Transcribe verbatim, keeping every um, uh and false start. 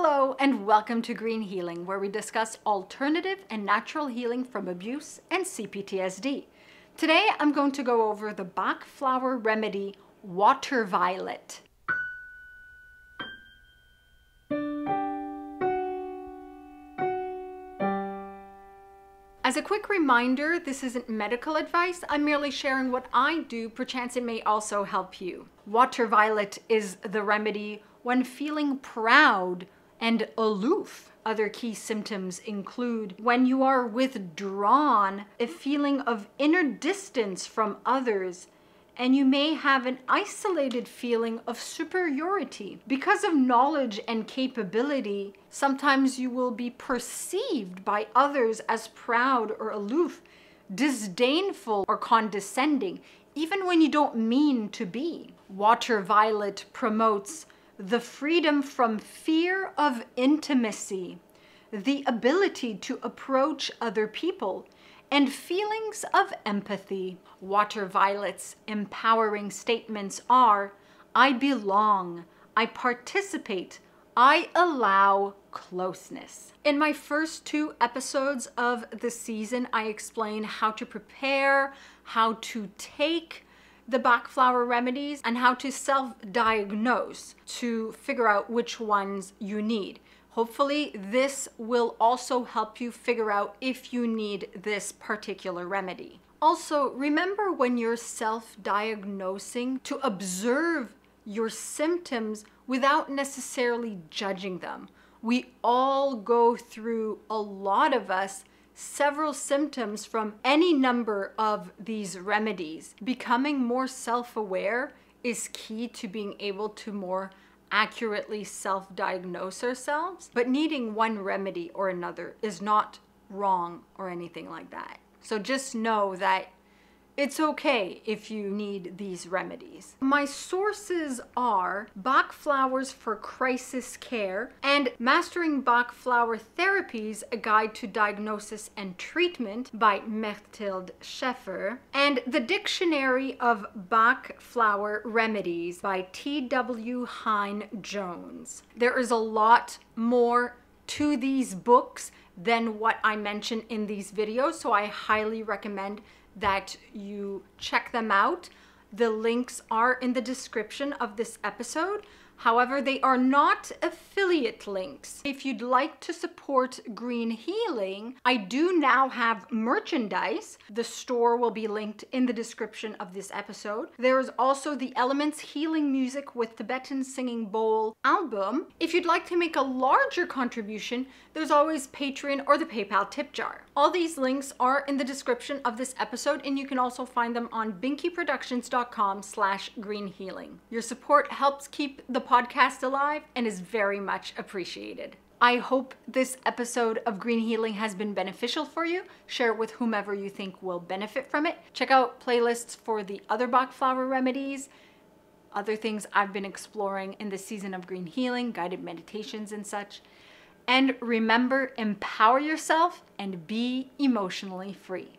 Hello and welcome to Green Healing, where we discuss alternative and natural healing from abuse and C P T S D. Today I'm going to go over the Bach Flower Remedy Water Violet. As a quick reminder, this isn't medical advice. I'm merely sharing what I do, perchance it may also help you. Water Violet is the remedy when feeling proud and aloof. Other key symptoms include when you are withdrawn, a feeling of inner distance from others, and you may have an isolated feeling of superiority. Because of knowledge and capability, sometimes you will be perceived by others as proud or aloof, disdainful or condescending, even when you don't mean to be. Water Violet promotes the freedom from fear of intimacy, the ability to approach other people, and feelings of empathy. Water Violet's empowering statements are, I belong, I participate, I allow closeness. In my first two episodes of the season, I explain how to prepare, how to take the Bach Flower Remedies, and how to self-diagnose to figure out which ones you need. Hopefully this will also help you figure out if you need this particular remedy. Also, remember when you're self-diagnosing to observe your symptoms without necessarily judging them. We all go through, a lot of us, several symptoms from any number of these remedies. Becoming more self-aware is key to being able to more accurately self-diagnose ourselves, but needing one remedy or another is not wrong or anything like that. So just know that it's okay if you need these remedies. My sources are Bach Flowers for Crisis Care and Mastering Bach Flower Therapies, A Guide to Diagnosis and Treatment by Mechthild Scheffer, and The Dictionary of Bach Flower Remedies by T W Hein-Jones. There is a lot more to these books than what I mention in these videos, so I highly recommend that you check them out. The links are in the description of this episode. However, they are not affiliate links. If you'd like to support Green Healing, I do now have merchandise. The store will be linked in the description of this episode. There is also the Elements Healing Music with Tibetan Singing Bowl album. If you'd like to make a larger contribution, there's always Patreon or the PayPal tip jar. All these links are in the description of this episode, and you can also find them on binky productions dot com slash green healing. Your support helps keep the podcast alive and is very much appreciated. I hope this episode of Green Healing has been beneficial for you. Share it with whomever you think will benefit from it. Check out playlists for the other Bach Flower Remedies, other things I've been exploring in the season of Green Healing, guided meditations and such. And remember, empower yourself and be emotionally free.